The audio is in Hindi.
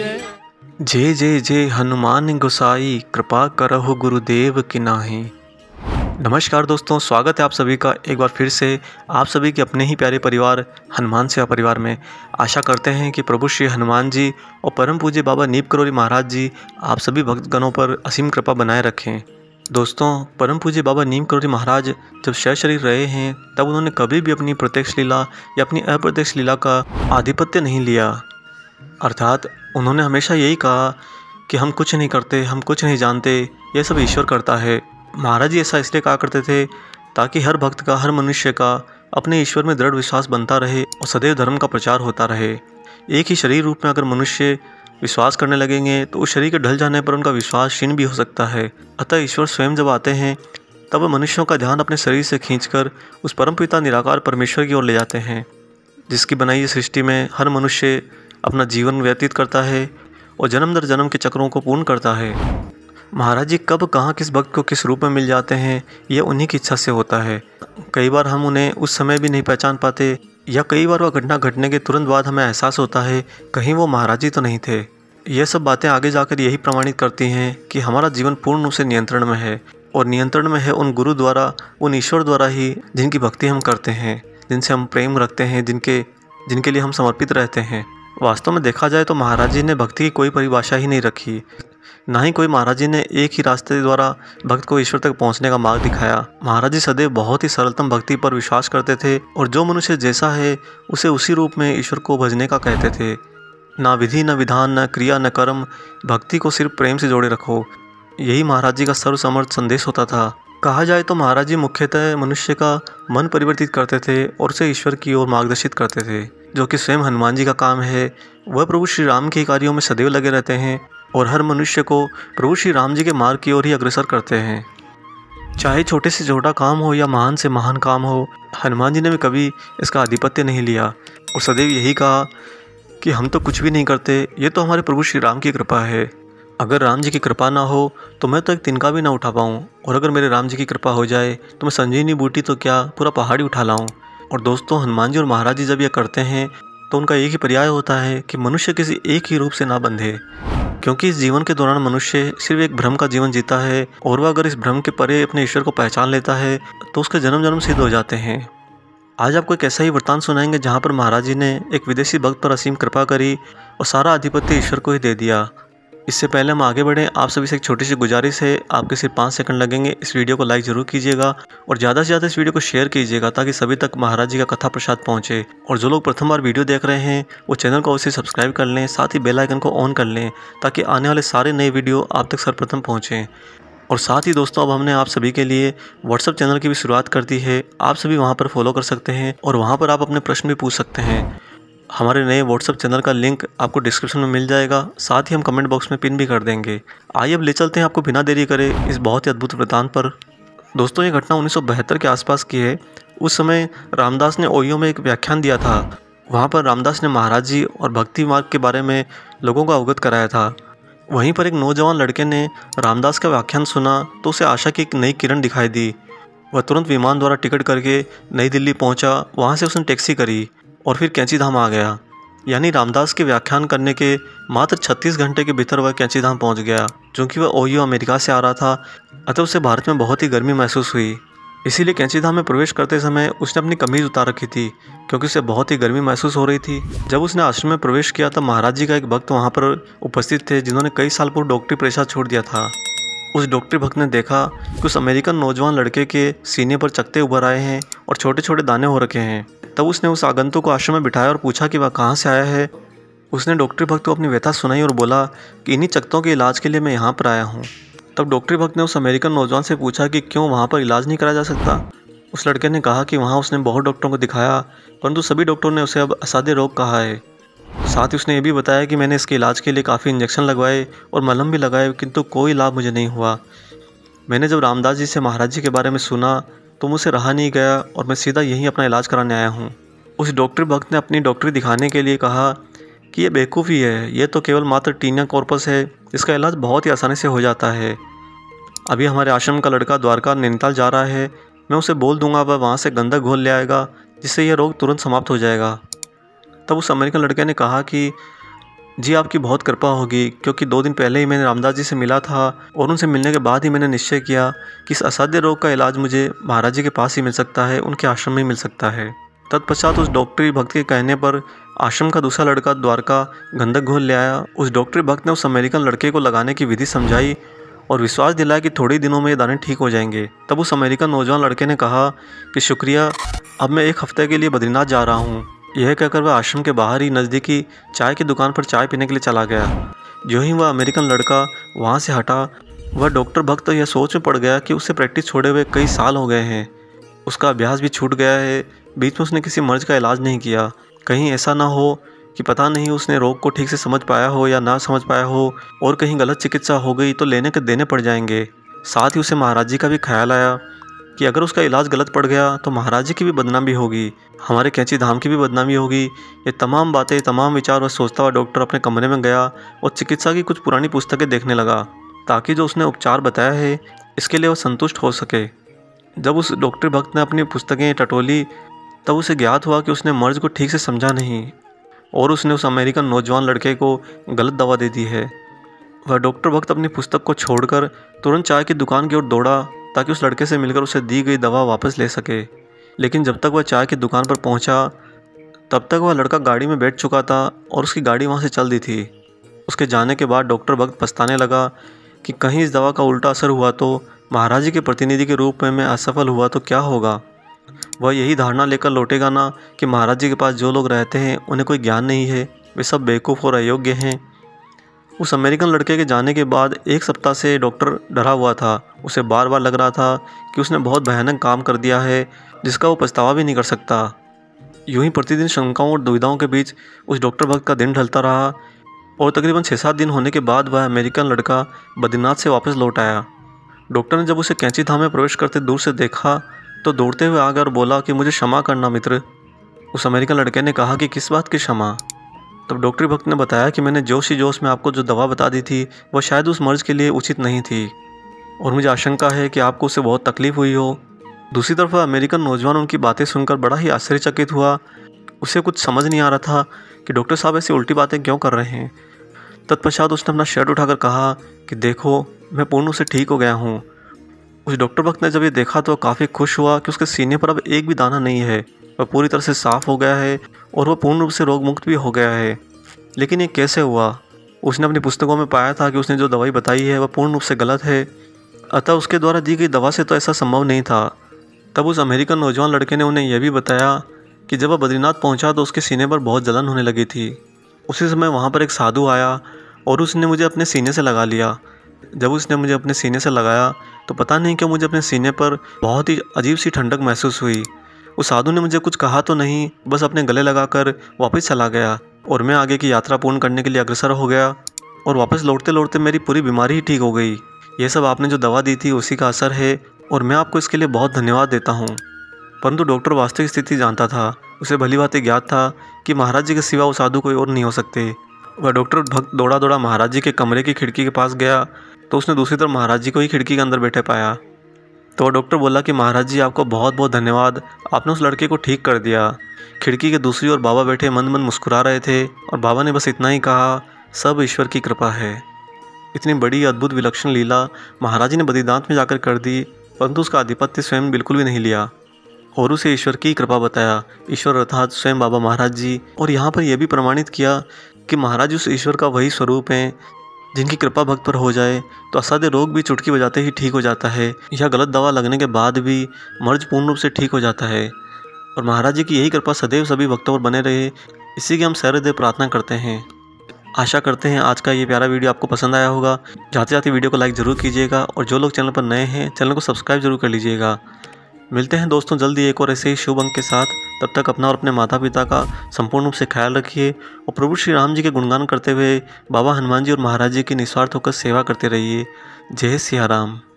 जय जय जय जय हनुमान गोसाई, कृपा करहु गुरुदेव की नाहीं। नमस्कार दोस्तों, स्वागत है आप सभी का एक बार फिर से आप सभी के अपने ही प्यारे परिवार हनुमान सेवा परिवार में। आशा करते हैं कि प्रभु श्री हनुमान जी और परम पूज्य बाबा नीम करोली महाराज जी आप सभी भक्तगणों पर असीम कृपा बनाए रखें। दोस्तों, परम पूज्य बाबा नीम करोली महाराज जब शय शरीर रहे हैं तब उन्होंने कभी भी अपनी प्रत्यक्ष लीला या अपनी अप्रत्यक्ष लीला का आधिपत्य नहीं लिया, अर्थात उन्होंने हमेशा यही कहा कि हम कुछ नहीं करते, हम कुछ नहीं जानते, यह सब ईश्वर करता है। महाराज जी ऐसा इसलिए कहा करते थे ताकि हर भक्त का, हर मनुष्य का अपने ईश्वर में दृढ़ विश्वास बनता रहे और सदैव धर्म का प्रचार होता रहे। एक ही शरीर रूप में अगर मनुष्य विश्वास करने लगेंगे तो उस शरीर के ढल जाने पर उनका विश्वास क्षीण भी हो सकता है। अतः ईश्वर स्वयं जब आते हैं तब मनुष्यों का ध्यान अपने शरीर से खींचकर उस परमपिता निराकार परमेश्वर की ओर ले जाते हैं, जिसकी बनाई सृष्टि में हर मनुष्य अपना जीवन व्यतीत करता है और जन्म दर जन्म के चक्रों को पूर्ण करता है। महाराज जी कब, कहाँ, किस भक्त को किस रूप में मिल जाते हैं, यह उन्हीं की इच्छा से होता है। कई बार हम उन्हें उस समय भी नहीं पहचान पाते या कई बार वह घटना घटने के तुरंत बाद हमें एहसास होता है कहीं वो महाराज जी तो नहीं थे। यह सब बातें आगे जाकर यही प्रमाणित करती हैं कि हमारा जीवन पूर्ण रूप से नियंत्रण में है, और नियंत्रण में है उन गुरु द्वारा, उन ईश्वर द्वारा ही जिनकी भक्ति हम करते हैं, जिनसे हम प्रेम रखते हैं, जिनके लिए हम समर्पित रहते हैं। वास्तव में देखा जाए तो महाराज जी ने भक्ति की कोई परिभाषा ही नहीं रखी, ना ही कोई महाराज जी ने एक ही रास्ते द्वारा भक्त को ईश्वर तक पहुंचने का मार्ग दिखाया। महाराज जी सदैव बहुत ही सरलतम भक्ति पर विश्वास करते थे और जो मनुष्य जैसा है उसे उसी रूप में ईश्वर को भजने का कहते थे। ना विधि, न विधान, न क्रिया, न कर्म, भक्ति को सिर्फ प्रेम से जोड़े रखो, यही महाराज जी का सर्वसमर्थ संदेश होता था। कहा जाए तो महाराज जी मुख्यतः मनुष्य का मन परिवर्तित करते थे और उसे ईश्वर की ओर मार्गदर्शित करते थे, जो कि स्वयं हनुमान जी का काम है। वह प्रभु श्री राम के कार्यों में सदैव लगे रहते हैं और हर मनुष्य को प्रभु श्री राम जी के मार्ग की ओर ही अग्रसर करते हैं। चाहे छोटे से छोटा काम हो या महान से महान काम हो, हनुमान जी ने भी कभी इसका आधिपत्य नहीं लिया और सदैव यही कहा कि हम तो कुछ भी नहीं करते, ये तो हमारे प्रभु श्री राम की कृपा है। अगर राम जी की कृपा ना हो तो मैं तो एक तिनका भी ना उठा पाऊँ, और अगर मेरे राम जी की कृपा हो जाए तो मैं संजीवनी बूटी तो क्या पूरा पहाड़ी उठा लाऊँ। और दोस्तों, हनुमान जी और महाराज जी जब यह करते हैं तो उनका एक ही पर्याय होता है कि मनुष्य किसी एक ही रूप से ना बंधे, क्योंकि इस जीवन के दौरान मनुष्य सिर्फ एक भ्रम का जीवन जीता है और वह अगर इस भ्रम के परे अपने ईश्वर को पहचान लेता है तो उसके जन्म जन्म सिद्ध हो जाते हैं। आज आपको एक ऐसा ही वृत्तांत सुनाएंगे जहाँ पर महाराज जी ने एक विदेशी भक्त पर असीम कृपा करी और सारा आधिपत्य ईश्वर को ही दे दिया। इससे पहले हम आगे बढ़ें, आप सभी से एक छोटी सी गुजारिश है, आपके सिर्फ 5 सेकंड लगेंगे। इस वीडियो को लाइक ज़रूर कीजिएगा और ज़्यादा से ज़्यादा इस वीडियो को शेयर कीजिएगा ताकि सभी तक महाराज जी का कथा प्रसाद पहुँचे। और जो लोग प्रथम बार वीडियो देख रहे हैं वो चैनल को अवश्य सब्सक्राइब कर लें, साथ ही बेल आइकन को ऑन कर लें ताकि आने वाले सारे नए वीडियो आप तक सर्वप्रथम पहुँचें। और साथ ही दोस्तों, अब हमने आप सभी के लिए व्हाट्सअप चैनल की भी शुरुआत कर दी है, आप सभी वहाँ पर फॉलो कर सकते हैं और वहाँ पर आप अपने प्रश्न भी पूछ सकते हैं। हमारे नए व्हाट्सअप चैनल का लिंक आपको डिस्क्रिप्शन में मिल जाएगा, साथ ही हम कमेंट बॉक्स में पिन भी कर देंगे। आइए अब ले चलते हैं आपको बिना देरी करे इस बहुत ही अद्भुत वृत्तांत पर। दोस्तों, ये घटना 1972 के आसपास की है। उस समय रामदास ने ओयो में एक व्याख्यान दिया था, वहाँ पर रामदास ने महाराज जी और भक्ति मार्ग के बारे में लोगों को अवगत कराया था। वहीं पर एक नौजवान लड़के ने रामदास का व्याख्यान सुना तो उसे आशा की एक नई किरण दिखाई दी। वह तुरंत विमान द्वारा टिकट करके नई दिल्ली पहुँचा, वहाँ से उसने टैक्सी करी और फिर कैंची धाम आ गया। यानी रामदास के व्याख्यान करने के मात्र 36 घंटे के भीतर वह कैंची धाम पहुँच गया। चूँकि वह ओयो अमेरिका से आ रहा था अतः उसे भारत में बहुत ही गर्मी महसूस हुई, इसीलिए कैंची धाम में प्रवेश करते समय उसने अपनी कमीज उतार रखी थी क्योंकि उसे बहुत ही गर्मी महसूस हो रही थी। जब उसने आश्रम में प्रवेश किया तब महाराज जी का एक भक्त वहाँ पर उपस्थित थे जिन्होंने कई साल पूर्व डॉक्टरी पेशा छोड़ दिया था। उस डॉक्टरी भक्त ने देखा कि उस अमेरिकन नौजवान लड़के के सीने पर चकते उभर आए हैं और छोटे छोटे दाने हो रखे हैं। तब उसने उस आगंतुक को आश्रम में बिठाया और पूछा कि वह कहाँ से आया है। उसने डॉक्टरी भक्त को अपनी व्यथा सुनाई और बोला कि इन्हीं चकत्तों के इलाज के लिए मैं यहाँ पर आया हूँ। तब डॉक्टरी भक्त ने उस अमेरिकन नौजवान से पूछा कि क्यों वहाँ पर इलाज नहीं कराया जा सकता। उस लड़के ने कहा कि वहाँ उसने बहुत डॉक्टरों को दिखाया परंतु सभी डॉक्टरों ने उसे अब असाध्य रोग कहा है। साथ ही उसने ये भी बताया कि मैंने इसके इलाज के लिए काफ़ी इंजेक्शन लगवाए और मलहम भी लगाए किंतु कोई लाभ मुझे नहीं हुआ। मैंने जब रामदास जी से महाराज जी के बारे में सुना तो मुझसे रहा नहीं गया और मैं सीधा यहीं अपना इलाज कराने आया हूँ। उस डॉक्टर भक्त ने अपनी डॉक्टरी दिखाने के लिए कहा कि यह बेवकूफ़ी है, यह तो केवल मात्र टीनिया कॉर्पस है, इसका इलाज बहुत ही आसानी से हो जाता है। अभी हमारे आश्रम का लड़का द्वारका नैनीताल जा रहा है, मैं उसे बोल दूंगा वह वहाँ से गंदा घोल ले आएगा जिससे यह रोग तुरंत समाप्त हो जाएगा। तब उस अमेरिकन लड़के ने कहा कि जी आपकी बहुत कृपा होगी, क्योंकि 2 दिन पहले ही मैंने रामदास जी से मिला था और उनसे मिलने के बाद ही मैंने निश्चय किया कि इस असाध्य रोग का इलाज मुझे महाराज जी के पास ही मिल सकता है, उनके आश्रम में मिल सकता है। तत्पश्चात उस डॉक्टरी भक्त के कहने पर आश्रम का दूसरा लड़का द्वारका गंधक घोल ले आया। उस डॉक्टरी भक्त ने उस अमेरिकन लड़के को लगाने की विधि समझाई और विश्वास दिलाया कि थोड़े दिनों में ये दाने ठीक हो जाएंगे। तब उस अमेरिकन नौजवान लड़के ने कहा कि शुक्रिया, अब मैं 1 हफ्ते के लिए बद्रीनाथ जा रहा हूँ। यह कहकर वह आश्रम के बाहर ही नज़दीकी चाय की दुकान पर चाय पीने के लिए चला गया। जो ही वह अमेरिकन लड़का वहाँ से हटा, वह डॉक्टर भक्त तो यह सोच में पड़ गया कि उससे प्रैक्टिस छोड़े हुए कई साल हो गए हैं, उसका अभ्यास भी छूट गया है, बीच में उसने किसी मर्ज का इलाज नहीं किया। कहीं ऐसा ना हो कि पता नहीं उसने रोग को ठीक से समझ पाया हो या ना समझ पाया हो, और कहीं गलत चिकित्सा हो गई तो लेने के देने पड़ जाएंगे। साथ ही उसे महाराज जी का भी ख्याल आया कि अगर उसका इलाज गलत पड़ गया तो महाराज जी की भी बदनामी होगी, हमारे कैंची धाम की भी बदनामी होगी। ये तमाम बातें, तमाम विचार वह सोचता हुआ डॉक्टर अपने कमरे में गया और चिकित्सा की कुछ पुरानी पुस्तकें देखने लगा, ताकि जो उसने उपचार बताया है इसके लिए वह संतुष्ट हो सके। जब उस डॉक्टर भक्त ने अपनी पुस्तकें टटोली तब उसे ज्ञात हुआ कि उसने मर्ज को ठीक से समझा नहीं और उसने उस अमेरिकन नौजवान लड़के को गलत दवा दे दी है। वह डॉक्टर भक्त अपनी पुस्तक को छोड़कर तुरंत चाय की दुकान की ओर दौड़ा ताकि उस लड़के से मिलकर उसे दी गई दवा वापस ले सके। लेकिन जब तक वह चाय की दुकान पर पहुंचा, तब तक वह लड़का गाड़ी में बैठ चुका था और उसकी गाड़ी वहाँ से चल दी थी। उसके जाने के बाद डॉक्टर भक्त पछताने लगा कि कहीं इस दवा का उल्टा असर हुआ तो, महाराज जी के प्रतिनिधि के रूप में मैं असफल हुआ तो क्या होगा। वह यही धारणा लेकर लौटेगा ना कि महाराज जी के पास जो लोग रहते हैं उन्हें कोई ज्ञान नहीं है, वे सब बेवकूफ़ और अयोग्य हैं। उस अमेरिकन लड़के के जाने के बाद 1 सप्ताह से डॉक्टर डरा हुआ था। उसे बार बार लग रहा था कि उसने बहुत भयानक काम कर दिया है जिसका वो पछतावा भी नहीं कर सकता। यूं ही प्रतिदिन शंकाओं और दुविधाओं के बीच उस डॉक्टर भक्त का दिन ढलता रहा और तकरीबन 6-7 दिन होने के बाद वह अमेरिकन लड़का बद्रीनाथ से वापस लौट आया। डॉक्टर ने जब उसे कैंची धाम में प्रवेश करते दूर से देखा तो दौड़ते हुए आकर और बोला कि मुझे क्षमा करना मित्र। उस अमेरिकन लड़के ने कहा कि किस बात की क्षमा। तब डॉक्टर भक्त ने बताया कि मैंने जोश ही जोश में आपको जो दवा बता दी थी वह शायद उस मर्ज के लिए उचित नहीं थी और मुझे आशंका है कि आपको उससे बहुत तकलीफ़ हुई हो। दूसरी तरफ अमेरिकन नौजवान उनकी बातें सुनकर बड़ा ही आश्चर्यचकित हुआ। उसे कुछ समझ नहीं आ रहा था कि डॉक्टर साहब ऐसी उल्टी बातें क्यों कर रहे हैं। तत्पश्चात उसने अपना शर्ट उठाकर कहा कि देखो, मैं पूर्ण रूप से ठीक हो गया हूँ। उस डॉक्टर भक्त ने जब ये देखा तो काफ़ी खुश हुआ कि उसके सीने पर अब एक भी दाना नहीं है, वह पूरी तरह से साफ़ हो गया है और वह पूर्ण रूप से रोग मुक्त भी हो गया है। लेकिन ये कैसे हुआ? उसने अपनी पुस्तकों में पाया था कि उसने जो दवाई बताई है वह पूर्ण रूप से गलत है, अतः उसके द्वारा दी गई दवा से तो ऐसा संभव नहीं था। तब उस अमेरिकन नौजवान लड़के ने उन्हें यह भी बताया कि जब वह बद्रीनाथ पहुँचा तो उसके सीने पर बहुत जलन होने लगी थी। उसी समय वहाँ पर एक साधु आया और उसने मुझे अपने सीने से लगा लिया। जब उसने मुझे अपने सीने से लगाया तो पता नहीं क्यों मुझे अपने सीने पर बहुत ही अजीब सी ठंडक महसूस हुई। उस साधु ने मुझे कुछ कहा तो नहीं, बस अपने गले लगाकर वापस चला गया और मैं आगे की यात्रा पूर्ण करने के लिए अग्रसर हो गया और वापस लौटते लौटते मेरी पूरी बीमारी ही ठीक हो गई। यह सब आपने जो दवा दी थी उसी का असर है और मैं आपको इसके लिए बहुत धन्यवाद देता हूँ। परंतु डॉक्टर वास्तविक स्थिति जानता था। उसे भली बातें ज्ञात था कि महाराज जी के सिवा वो साधु कोई और नहीं हो सकते। वह डॉक्टर भक्त दौड़ा दौड़ा महाराज जी के कमरे की खिड़की के पास गया तो उसने दूसरी तरफ महाराज जी को ही खिड़की के अंदर बैठे पाया। तो वह डॉक्टर बोला कि महाराज जी, आपको बहुत बहुत धन्यवाद, आपने उस लड़के को ठीक कर दिया। खिड़की के दूसरी ओर बाबा बैठे मंद मंद मुस्कुरा रहे थे और बाबा ने बस इतना ही कहा, सब ईश्वर की कृपा है। इतनी बड़ी अद्भुत विलक्षण लीला महाराज जी ने बद्रीनाथ में जाकर कर दी, परंतु उसका आधिपत्य स्वयं बिल्कुल भी नहीं लिया और उसे ईश्वर की कृपा बताया। ईश्वर अर्थात स्वयं बाबा महाराज जी। और यहाँ पर यह भी प्रमाणित किया कि महाराज उस ईश्वर का वही स्वरूप है जिनकी कृपा भक्त पर हो जाए तो असाध्य रोग भी चुटकी बजाते ही ठीक हो जाता है या गलत दवा लगने के बाद भी मर्ज पूर्ण रूप से ठीक हो जाता है। और महाराज जी की यही कृपा सदैव सभी भक्तों पर बने रहे, इसी की हम सहृदय प्रार्थना करते हैं। आशा करते हैं आज का ये प्यारा वीडियो आपको पसंद आया होगा। जाते जाते वीडियो को लाइक ज़रूर कीजिएगा और जो लोग चैनल पर नए हैं चैनल को सब्सक्राइब जरूर कर लीजिएगा। मिलते हैं दोस्तों जल्दी एक और ऐसे ही शुभ अंक के साथ। तब तक अपना और अपने माता पिता का संपूर्ण रूप से ख्याल रखिए और प्रभु श्री राम जी के गुणगान करते हुए बाबा हनुमान जी और महाराज जी की निस्वार्थ होकर सेवा करते रहिए। जय सिया राम।